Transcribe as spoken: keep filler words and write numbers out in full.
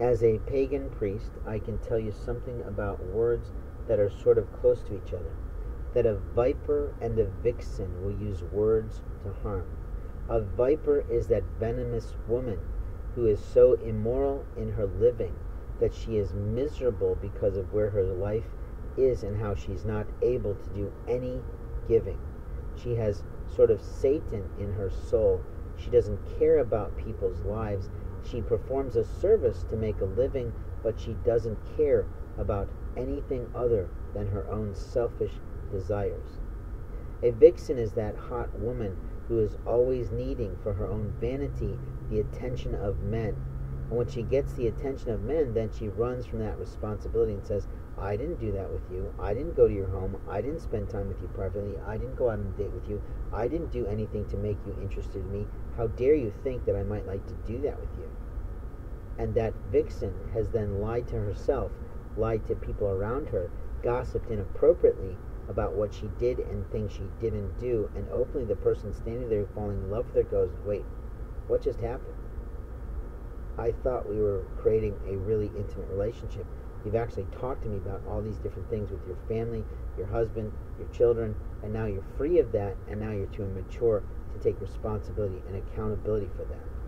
As a pagan priest, I can tell you something about words that are sort of close to each other. That a viper and a vixen will use words to harm. A viper is that venomous woman who is so immoral in her living that she is miserable because of where her life is and how she's not able to do any giving. She has sort of Satan in her soul. She doesn't care about people's lives. She performs a service to make a living, but she doesn't care about anything other than her own selfish desires. A vixen is that hot woman who is always needing for her own vanity the attention of men. And when she gets the attention of men, then she runs from that responsibility and says, I didn't do that with you. I didn't go to your home. I didn't spend time with you privately. I didn't go out on a date with you. I didn't do anything to make you interested in me. How dare you think that I might like to do that with you? And that vixen has then lied to herself, lied to people around her, gossiped inappropriately about what she did and things she didn't do, and openly the person standing there falling in love with her goes, wait, what just happened? I thought we were creating a really intimate relationship. You've actually talked to me about all these different things with your family, your husband, your children, and now you're free of that, and now you're too immature to take responsibility and accountability for that.